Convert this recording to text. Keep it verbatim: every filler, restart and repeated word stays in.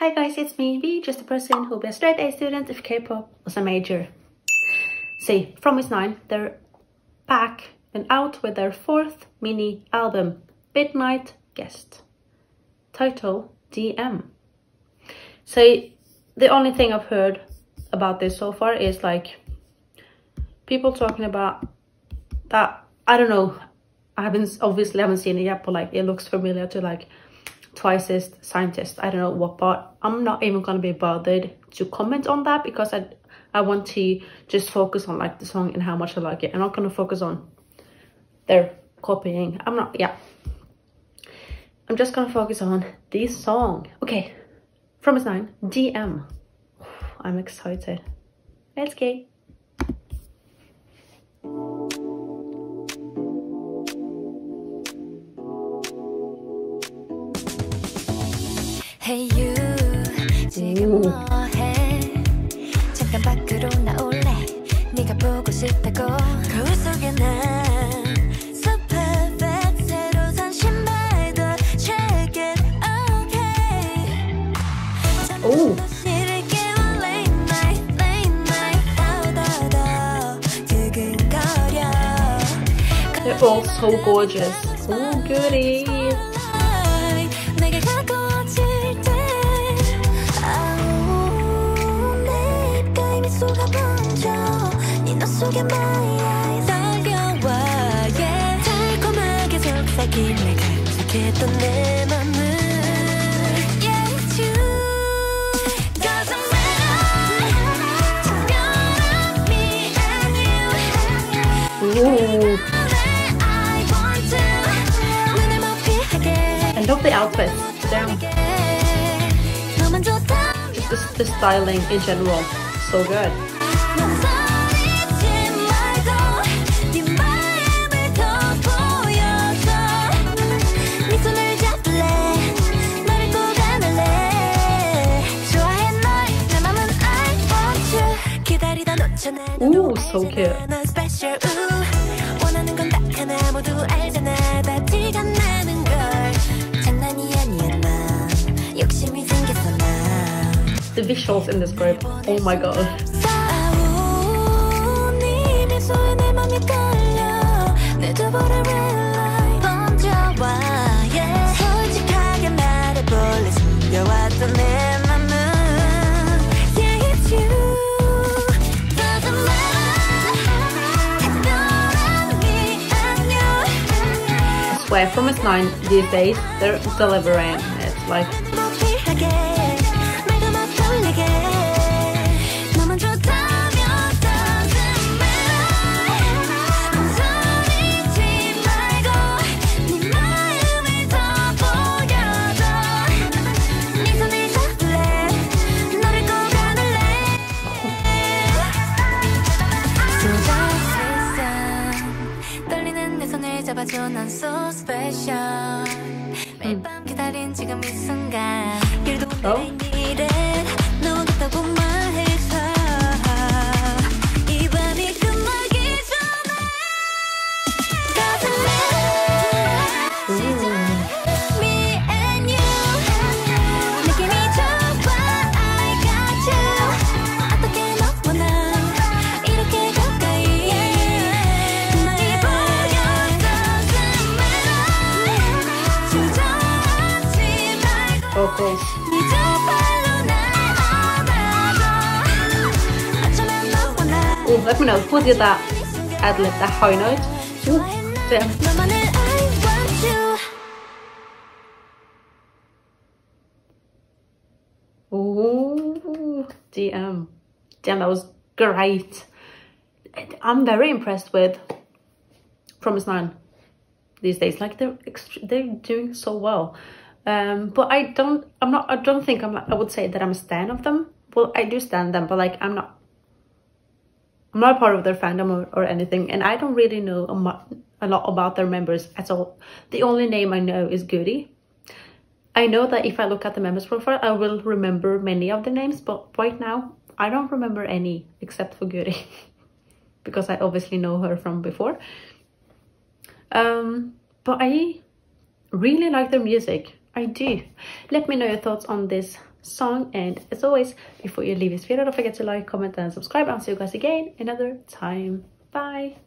Hi guys, it's me, V, just a person who was a straight A student if K-pop was a major. See, fromis nine, they're back and out with their fourth mini album, Midnight Guest. Title, D M. So the only thing I've heard about this so far is like people talking about that, I don't know, I haven't, obviously haven't seen it yet, but like it looks familiar to like Twice's Scientist. I don't know what part. I'm not even gonna be bothered to comment on that because I I want to just focus on like the song and how much I like it. I'm not gonna focus on their copying. I'm not yeah. I'm just gonna focus on this song. Okay, fromis nine, D M. I'm excited. Let's go. Hey you, 지금 뭐해? 잠깐 밖으로 나올래? 네가 보고 싶다고 거울 속에 난 so perfect. 새로 산 신발도 check it okay. 오. 너를 깨워 late night, late night, 다다다 두근거려. They're all so gorgeous. Oh goody. Ooh. I love the outfits. Damn. Just the, the styling in general, so good. Ooh, so cute. The visuals in this group, oh my god. I swear, fromis nine these days, they're delivering it, like... So special. Mm. Oh. Vocals. Oh, let me know who did that ad-lib, that high note. Ooh, damn. Ooh, D M. Damn, that was great. I'm very impressed with fromis nine these days. Like they're they're doing so well. Um, but I don't, I'm not, I don't think I'm, I would say that I'm a stan of them. Well, I do stan them, but like, I'm not, I'm not a part of their fandom or, or anything. And I don't really know a, a lot about their members at all. The only name I know is Goody. I know that if I look at the members profile, I will remember many of the names, but right now I don't remember any except for Goody because I obviously know her from before. Um, but I really like their music. I do. Let me know your thoughts on this song, and as always, before you leave this video, don't forget to like, comment and subscribe. I'll see you guys again another time. Bye.